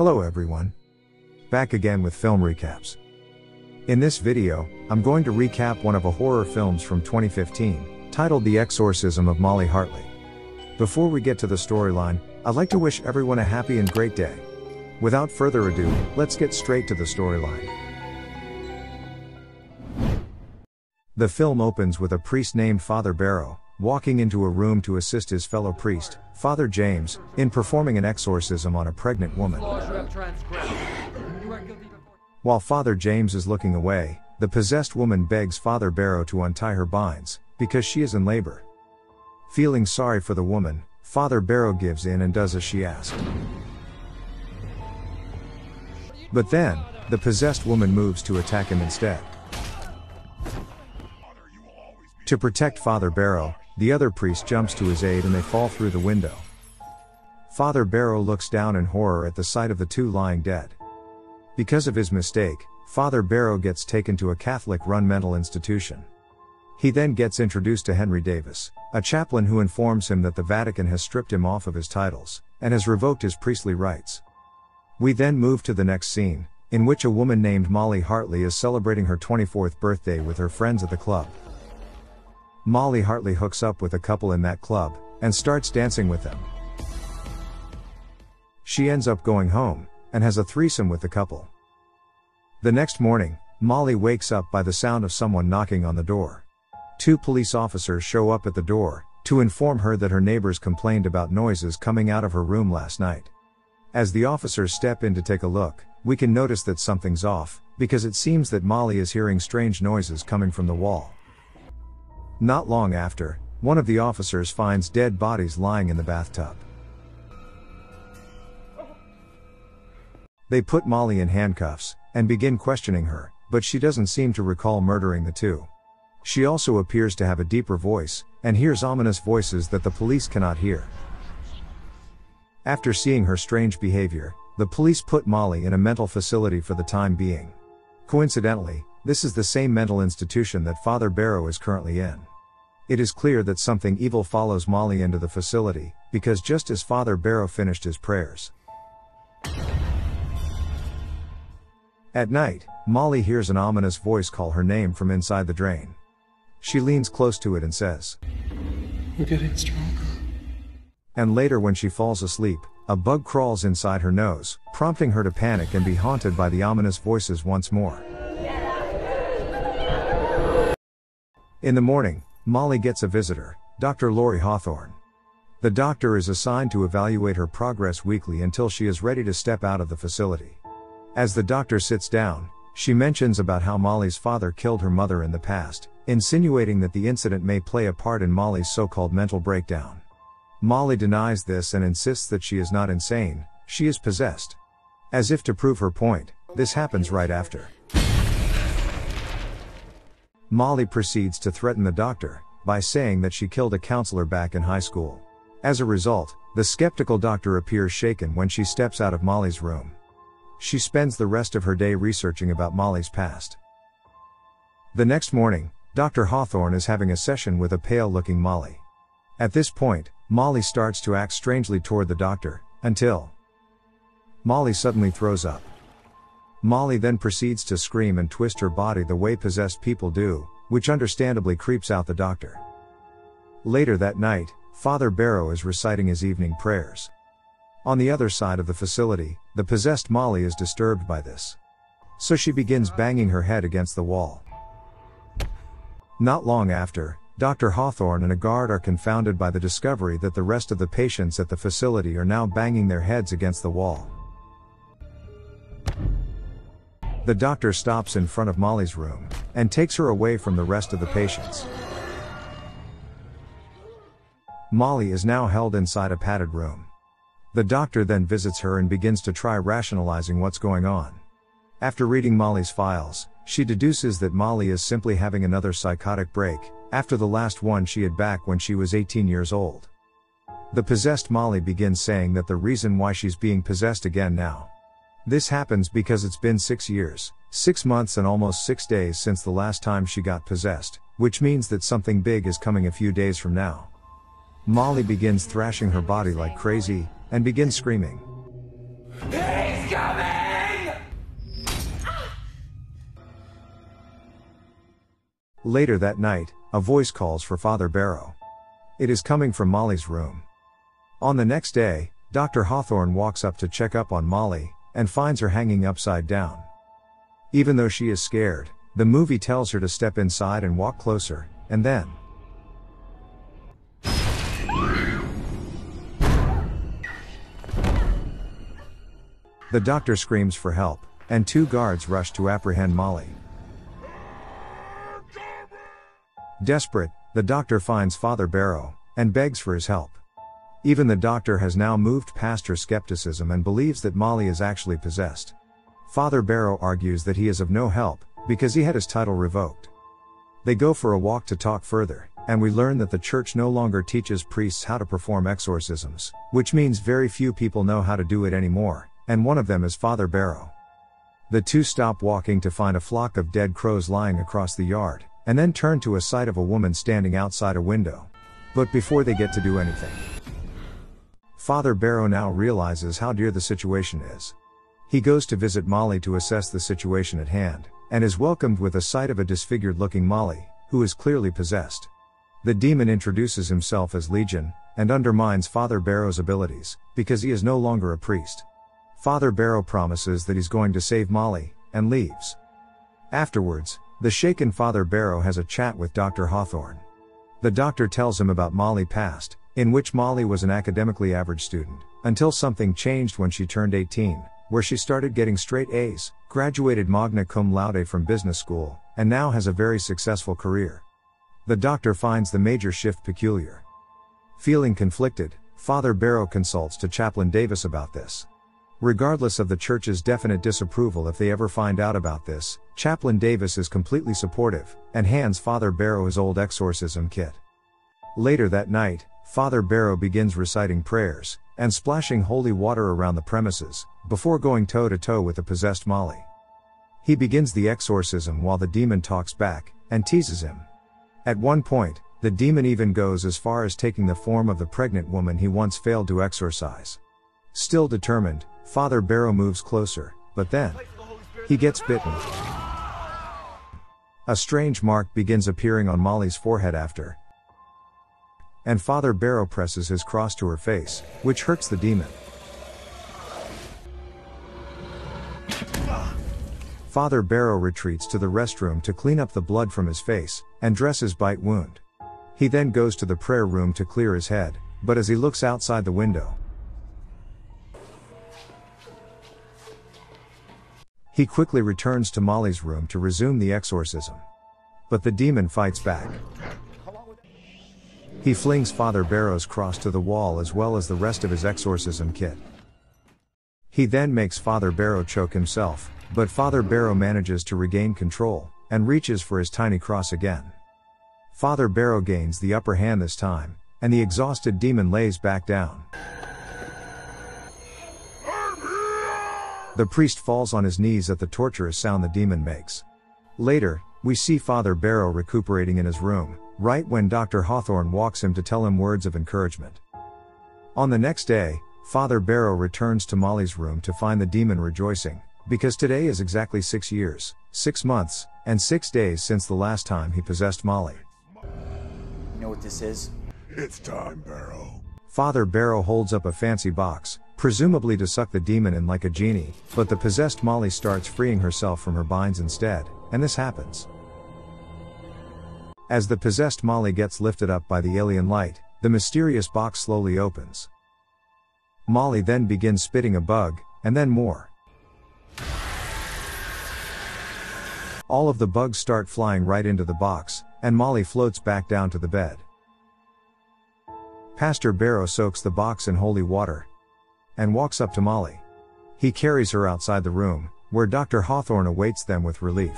Hello everyone. Back again with Film Recaps. In this video, I'm going to recap one of a horror films from 2015, titled The Exorcism of Molly Hartley. Before we get to the storyline, I'd like to wish everyone a happy and great day. Without further ado, let's get straight to the storyline. The film opens with a priest named Father Barrow, walking into a room to assist his fellow priest, Father James, in performing an exorcism on a pregnant woman. While Father James is looking away, the possessed woman begs Father Barrow to untie her binds, because she is in labor. Feeling sorry for the woman, Father Barrow gives in and does as she asked. But then, the possessed woman moves to attack him instead. To protect Father Barrow, the other priest jumps to his aid and they fall through the window. Father Barrow looks down in horror at the sight of the two lying dead. Because of his mistake, Father Barrow gets taken to a Catholic-run mental institution. He then gets introduced to Henry Davis, a chaplain who informs him that the Vatican has stripped him off of his titles, and has revoked his priestly rights. We then move to the next scene, in which a woman named Molly Hartley is celebrating her 24th birthday with her friends at the club. Molly Hartley hooks up with a couple in that club, and starts dancing with them. She ends up going home, and has a threesome with the couple. The next morning, Molly wakes up by the sound of someone knocking on the door. Two police officers show up at the door, to inform her that her neighbors complained about noises coming out of her room last night. As the officers step in to take a look, we can notice that something's off, because it seems that Molly is hearing strange noises coming from the wall. Not long after, one of the officers finds dead bodies lying in the bathtub. They put Molly in handcuffs, and begin questioning her, but she doesn't seem to recall murdering the two. She also appears to have a deeper voice, and hears ominous voices that the police cannot hear. After seeing her strange behavior, the police put Molly in a mental facility for the time being. Coincidentally, this is the same mental institution that Father Barrow is currently in. It is clear that something evil follows Molly into the facility, because just as Father Barrow finished his prayers. At night, Molly hears an ominous voice call her name from inside the drain. She leans close to it and says, "We're getting stronger." And later when she falls asleep, a bug crawls inside her nose, prompting her to panic and be haunted by the ominous voices once more. In the morning, Molly gets a visitor, Dr. Lori Hawthorne. The doctor is assigned to evaluate her progress weekly until she is ready to step out of the facility. As the doctor sits down, she mentions about how Molly's father killed her mother in the past, insinuating that the incident may play a part in Molly's so-called mental breakdown. Molly denies this and insists that she is not insane, she is possessed. As if to prove her point, this happens right after. Molly proceeds to threaten the doctor, by saying that she killed a counselor back in high school. As a result, the skeptical doctor appears shaken when she steps out of Molly's room. She spends the rest of her day researching about Molly's past. The next morning, Dr. Hawthorne is having a session with a pale-looking Molly. At this point, Molly starts to act strangely toward the doctor, until Molly suddenly throws up. Molly then proceeds to scream and twist her body the way possessed people do, which understandably creeps out the doctor. Later that night, Father Barrow is reciting his evening prayers. On the other side of the facility, the possessed Molly is disturbed by this. So she begins banging her head against the wall. Not long after, Dr. Hawthorne and a guard are confounded by the discovery that the rest of the patients at the facility are now banging their heads against the wall. The doctor stops in front of Molly's room, and takes her away from the rest of the patients. Molly is now held inside a padded room. The doctor then visits her and begins to try rationalizing what's going on. After reading Molly's files, she deduces that Molly is simply having another psychotic break, after the last one she had back when she was 18 years old. The possessed Molly begins saying that the reason why she's being possessed again now. This happens because it's been 6 years, 6 months and almost 6 days since the last time she got possessed, which means that something big is coming a few days from now. Molly begins thrashing her body like crazy, and begins screaming. Later that night, a voice calls for Father Barrow. It is coming from Molly's room. On the next day, Dr. Hawthorne walks up to check up on Molly, and finds her hanging upside down. Even though she is scared, the movie tells her to step inside and walk closer, and then... The doctor screams for help, and two guards rush to apprehend Molly. Desperate, the doctor finds Father Barrow, and begs for his help. Even the doctor has now moved past her skepticism and believes that Molly is actually possessed. Father Barrow argues that he is of no help, because he had his title revoked. They go for a walk to talk further, and we learn that the church no longer teaches priests how to perform exorcisms, which means very few people know how to do it anymore, and one of them is Father Barrow. The two stop walking to find a flock of dead crows lying across the yard, and then turn to a sight of a woman standing outside a window. But before they get to do anything, Father Barrow now realizes how dire the situation is. He goes to visit Molly to assess the situation at hand, and is welcomed with a sight of a disfigured-looking Molly, who is clearly possessed. The demon introduces himself as Legion, and undermines Father Barrow's abilities, because he is no longer a priest. Father Barrow promises that he's going to save Molly, and leaves. Afterwards, the shaken Father Barrow has a chat with Dr. Hawthorne. The doctor tells him about Molly's past, in which Molly was an academically average student, until something changed when she turned 18, where she started getting straight A's, graduated magna cum laude from business school, and now has a very successful career. The doctor finds the major shift peculiar. Feeling conflicted, Father Barrow consults to Chaplain Davis about this. Regardless of the church's definite disapproval if they ever find out about this, Chaplain Davis is completely supportive, and hands Father Barrow his old exorcism kit. Later that night, Father Barrow begins reciting prayers, and splashing holy water around the premises, before going toe-to-toe with the possessed Molly. He begins the exorcism while the demon talks back, and teases him. At one point, the demon even goes as far as taking the form of the pregnant woman he once failed to exorcise. Still determined, Father Barrow moves closer, but then he gets bitten. A strange mark begins appearing on Molly's forehead after, and Father Barrow presses his cross to her face, which hurts the demon. Father Barrow retreats to the restroom to clean up the blood from his face, and dress his bite wound. He then goes to the prayer room to clear his head, but as he looks outside the window, he quickly returns to Molly's room to resume the exorcism. But the demon fights back. He flings Father Barrow's cross to the wall as well as the rest of his exorcism kit. He then makes Father Barrow choke himself, but Father Barrow manages to regain control, and reaches for his tiny cross again. Father Barrow gains the upper hand this time, and the exhausted demon lays back down. The priest falls on his knees at the torturous sound the demon makes. Later, we see Father Barrow recuperating in his room, right when Dr. Hawthorne walks him to tell him words of encouragement. On the next day, Father Barrow returns to Molly's room to find the demon rejoicing, because today is exactly 6 years, 6 months, and 6 days since the last time he possessed Molly. You know what this is? It's time, Barrow. Father Barrow holds up a fancy box, presumably to suck the demon in like a genie, but the possessed Molly starts freeing herself from her binds instead, and this happens. As the possessed Molly gets lifted up by the alien light, the mysterious box slowly opens. Molly then begins spitting a bug, and then more. All of the bugs start flying right into the box, and Molly floats back down to the bed. Pastor Barrow soaks the box in holy water, and walks up to Molly. He carries her outside the room, where Dr. Hawthorne awaits them with relief.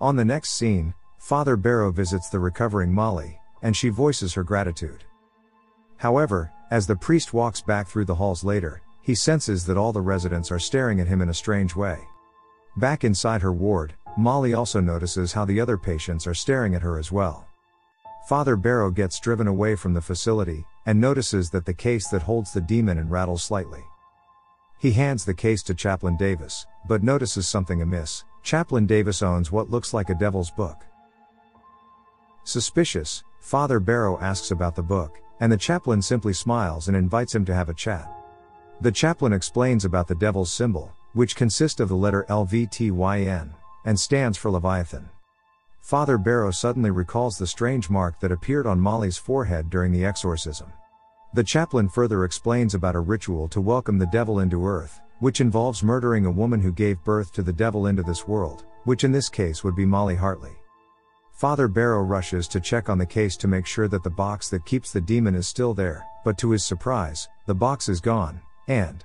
On the next scene, Father Barrow visits the recovering Molly, and she voices her gratitude. However, as the priest walks back through the halls later, he senses that all the residents are staring at him in a strange way. Back inside her ward, Molly also notices how the other patients are staring at her as well. Father Barrow gets driven away from the facility, and notices that the case that holds the demon and rattles slightly. He hands the case to Chaplain Davis, but notices something amiss. Chaplain Davis owns what looks like a devil's book. Suspicious, Father Barrow asks about the book, and the chaplain simply smiles and invites him to have a chat. The chaplain explains about the devil's symbol, which consists of the letter LVTYN, and stands for Leviathan. Father Barrow suddenly recalls the strange mark that appeared on Molly's forehead during the exorcism. The chaplain further explains about a ritual to welcome the devil into earth, which involves murdering a woman who gave birth to the devil into this world, which in this case would be Molly Hartley. Father Barrow rushes to check on the case to make sure that the box that keeps the demon is still there, but to his surprise, the box is gone, and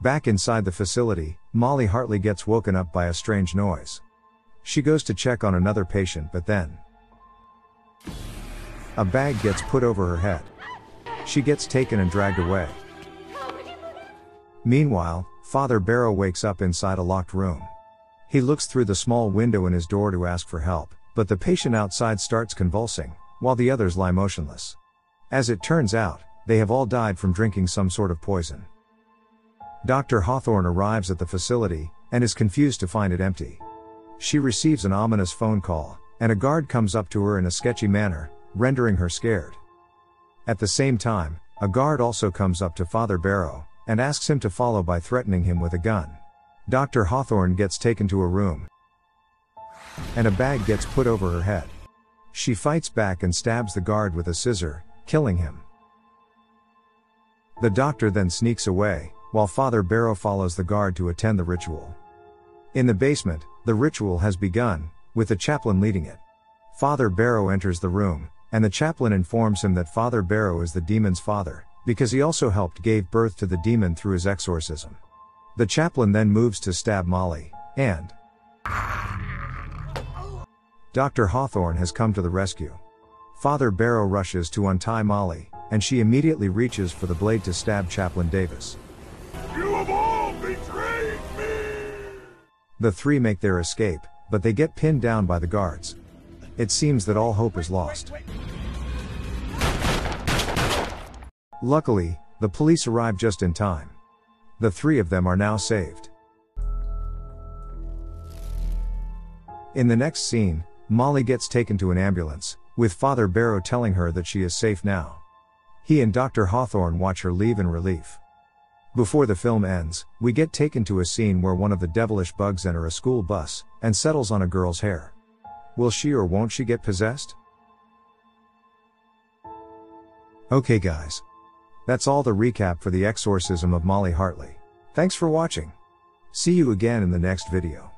back inside the facility, Molly Hartley gets woken up by a strange noise. She goes to check on another patient, but then a bag gets put over her head. She gets taken and dragged away. Meanwhile, Father Barrow wakes up inside a locked room. He looks through the small window in his door to ask for help, but the patient outside starts convulsing, while the others lie motionless. As it turns out, they have all died from drinking some sort of poison. Dr. Hawthorne arrives at the facility, and is confused to find it empty. She receives an ominous phone call, and a guard comes up to her in a sketchy manner, rendering her scared. At the same time, a guard also comes up to Father Barrow, and asks him to follow by threatening him with a gun. Dr. Hawthorne gets taken to a room, and a bag gets put over her head. She fights back and stabs the guard with a scissor, killing him. The doctor then sneaks away, while Father Barrow follows the guard to attend the ritual. In the basement, the ritual has begun, with the chaplain leading it. Father Barrow enters the room, and the chaplain informs him that Father Barrow is the demon's father, because he also helped give birth to the demon through his exorcism. The chaplain then moves to stab Molly, and Dr. Hawthorne has come to the rescue. Father Barrow rushes to untie Molly, and she immediately reaches for the blade to stab Chaplain Davis. You have all betrayed me! The three make their escape, but they get pinned down by the guards. It seems that all hope is lost. Luckily, the police arrive just in time. The three of them are now saved. In the next scene, Molly gets taken to an ambulance, with Father Barrow telling her that she is safe now. He and Dr. Hawthorne watch her leave in relief. Before the film ends, we get taken to a scene where one of the devilish bugs enters a school bus, and settles on a girl's hair. Will she or won't she get possessed? Okay guys. That's all the recap for The Exorcism of Molly Hartley. Thanks for watching. See you again in the next video.